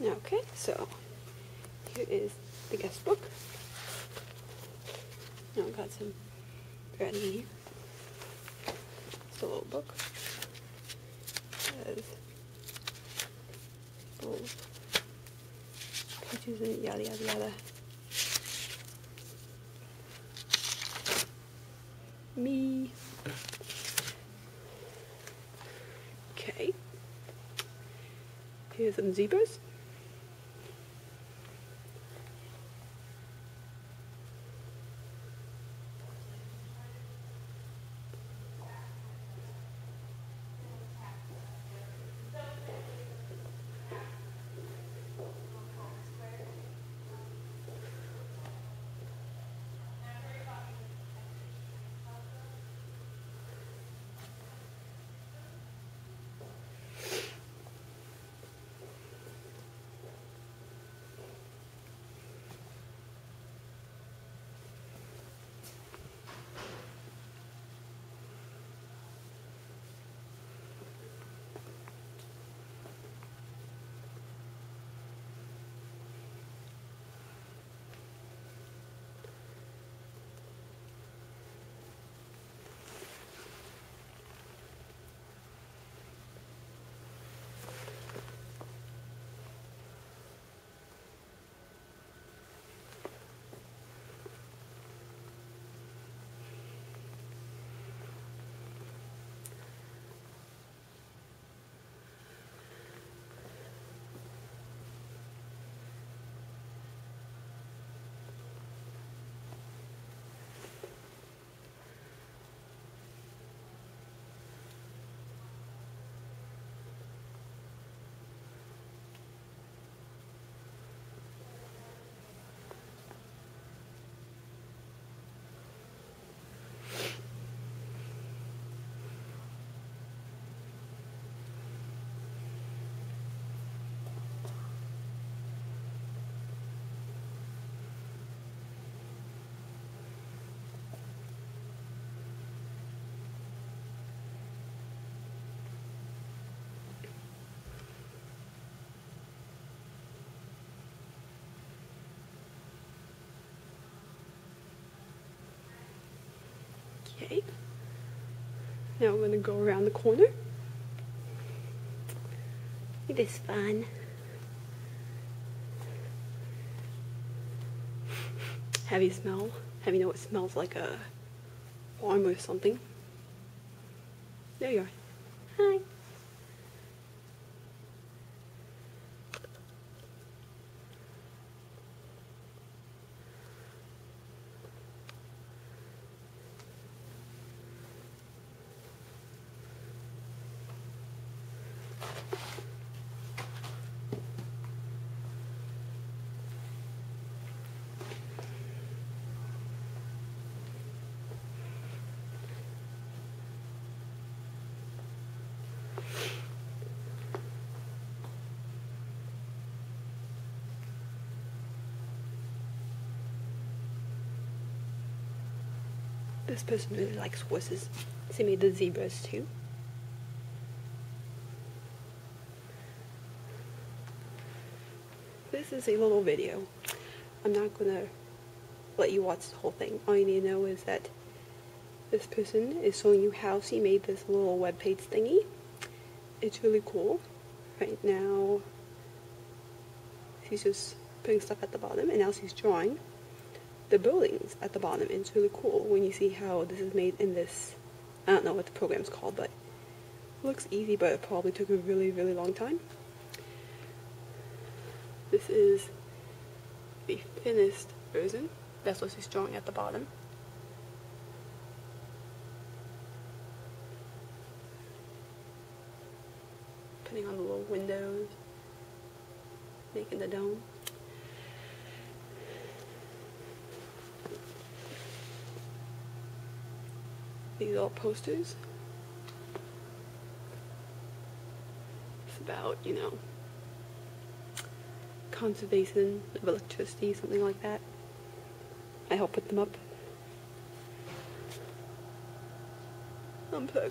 Okay, so here is the guest book. Now I've got some thread in here. It's a little book. It has bold pages and yada yada yada. Me. Okay. Here's some zebras. Okay, now I'm going to go around the corner. It is fun. Heavy smell. Heavy, you know, it smells like a farm or something. There you are. Hi. This person really likes horses. She made the zebras too. This is a little video. I'm not gonna let you watch the whole thing. All you need to know is that this person is showing you how she made this little webpage thingy. It's really cool. Right now, she's just putting stuff at the bottom, and now she's drawing the buildings at the bottom. It's really cool when you see how this is made in this, I don't know what the program's called, but it looks easy, but it probably took a really, really long time. This is the finished version. That's what she's drawing at the bottom. Putting on the little windows, making the dome. These are all posters. It's about, you know, conservation of electricity, something like that. I helped put them up. Unplug.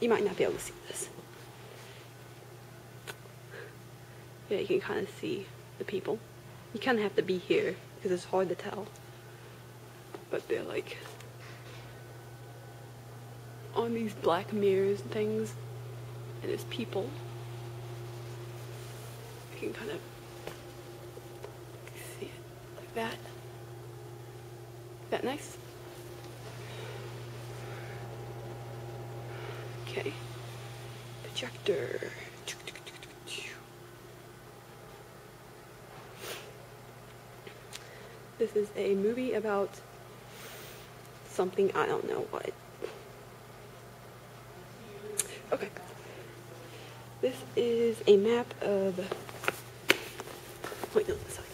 You might not be able to see this. Yeah, you can kind of see the people. You kind of have to be here because it's hard to tell. But they're like on these black mirrors and things, and it's people. You can kind of see it like that. Is that nice? Okay. Projector. This is a movie about something, I don't know what. Okay. This is a map of... Wait, no, sorry.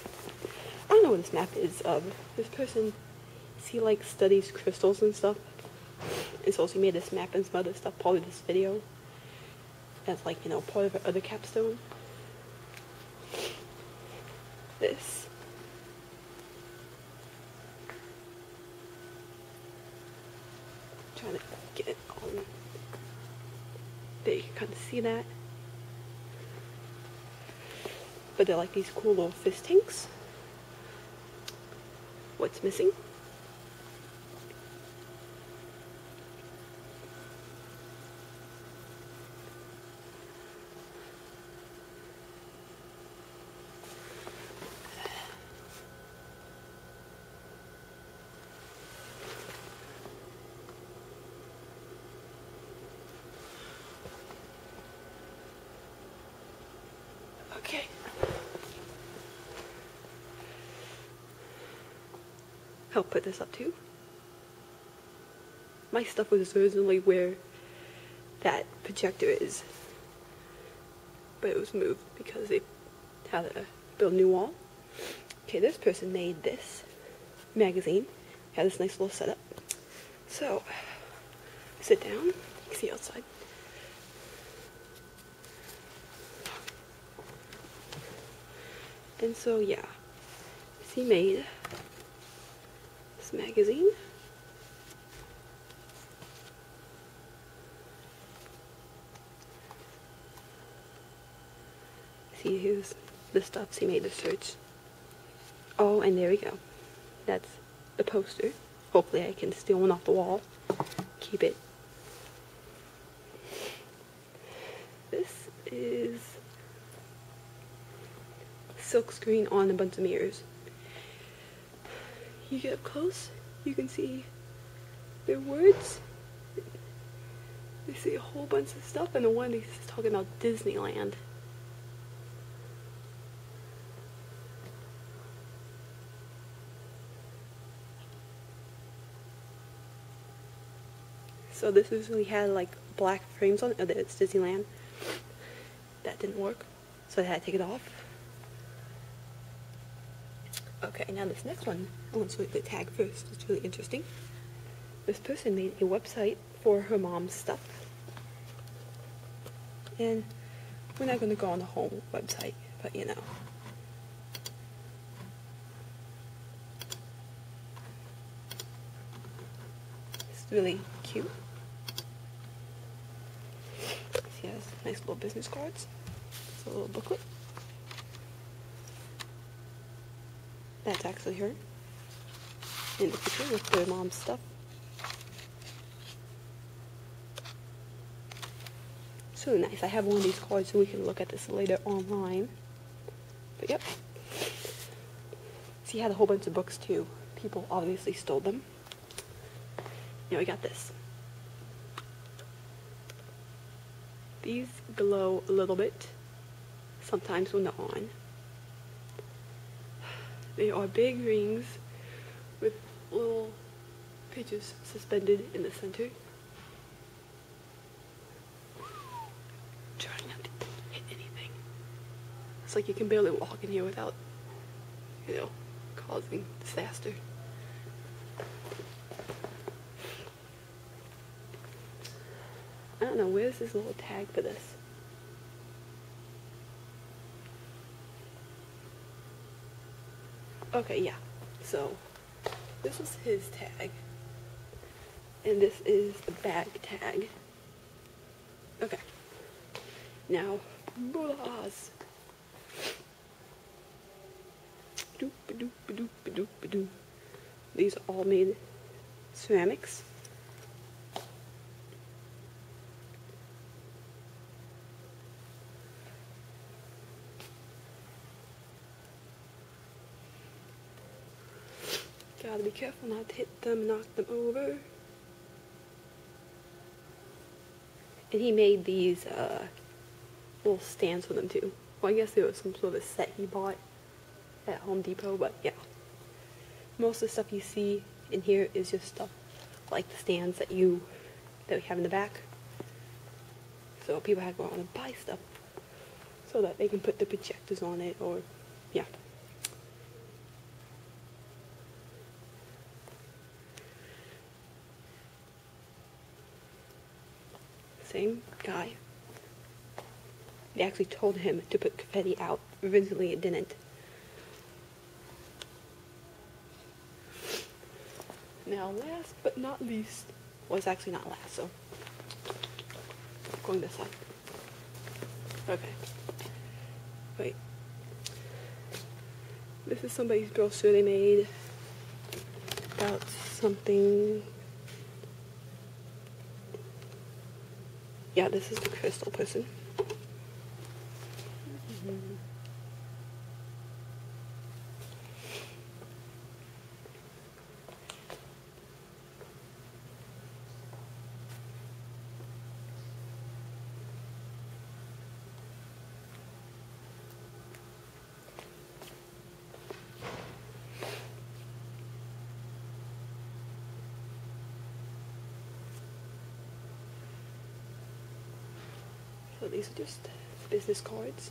I don't know what this map is of. This person, he like studies crystals and stuff. And so she made this map and some other stuff, part of this video. That's like, you know, part of her other capstone. This. Trying to get it on. There, you can kind of see that. But they're like these cool little fish tanks. What's missing? Okay. Help put this up too. My stuff was originally where that projector is, but it was moved because they had to build a new wall. Okay, this person made this magazine. It had this nice little setup. So, sit down. You can see outside. And so, yeah, she made this magazine. See, here's the stuff she made to search. Oh, and there we go. That's the poster. Hopefully I can steal one off the wall. Keep it. This is... silk screen on a bunch of mirrors. You get up close, you can see their words. They see a whole bunch of stuff, and the one is talking about Disneyland. So this usually had like black frames on it. Oh, that's Disneyland. That didn't work, so I had to take it off. Okay, now this next one, I want to look at the tag first, it's really interesting. This person made a website for her mom's stuff. And we're not going to go on the home website, but you know. It's really cute. She has nice little business cards. It's a little booklet. That's actually her in the picture with her mom's stuff. So nice. I have one of these cards so we can look at this later online. But yep. She had a whole bunch of books too. People obviously stole them. Now we got this. These glow a little bit sometimes when they're on. They are big rings with little pictures suspended in the center. Trying not to hit anything. It's like you can barely walk in here without, you know, causing disaster. I don't know, where's this little tag for this? Okay, yeah, so this was his tag, and this is the bag tag. Okay, now, Bulas. ba-doop-ba-doo. These are all made ceramics. Gotta be careful not to hit them and knock them over. And he made these little stands for them too. Well, I guess there was some sort of set he bought at Home Depot, but yeah. Most of the stuff you see in here is just stuff like the stands that we have in the back. So people have to go out and buy stuff so that they can put the projectors on it, or yeah. Same guy. They actually told him to put confetti out. Originally it didn't. Now last but not least, well, it's actually not last, so going this side. Okay. Wait. This is somebody's brochure they made about something. Yeah, this is the crystal person. So these are just business cards.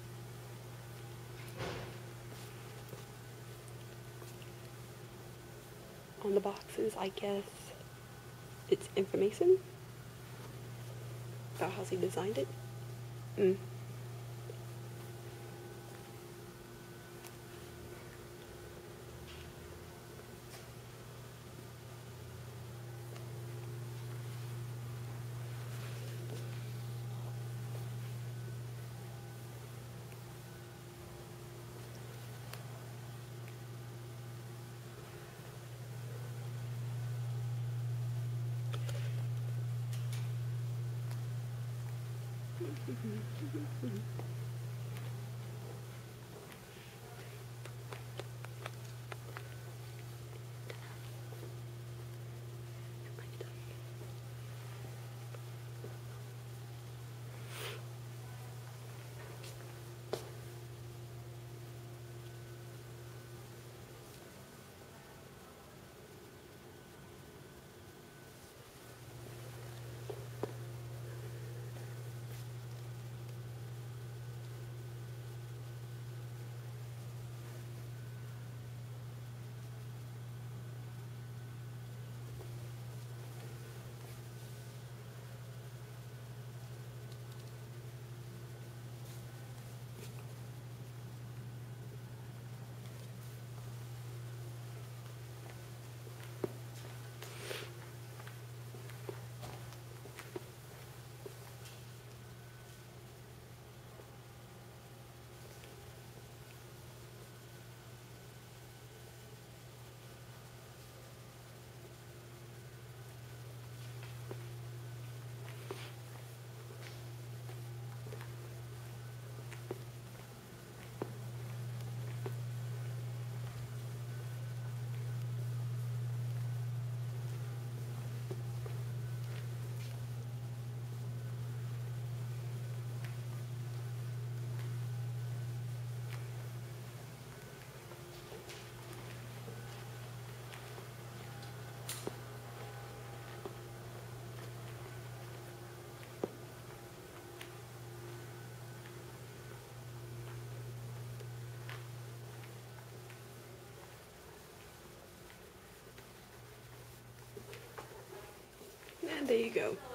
On the boxes, I guess it's information about how he designed it. There you go.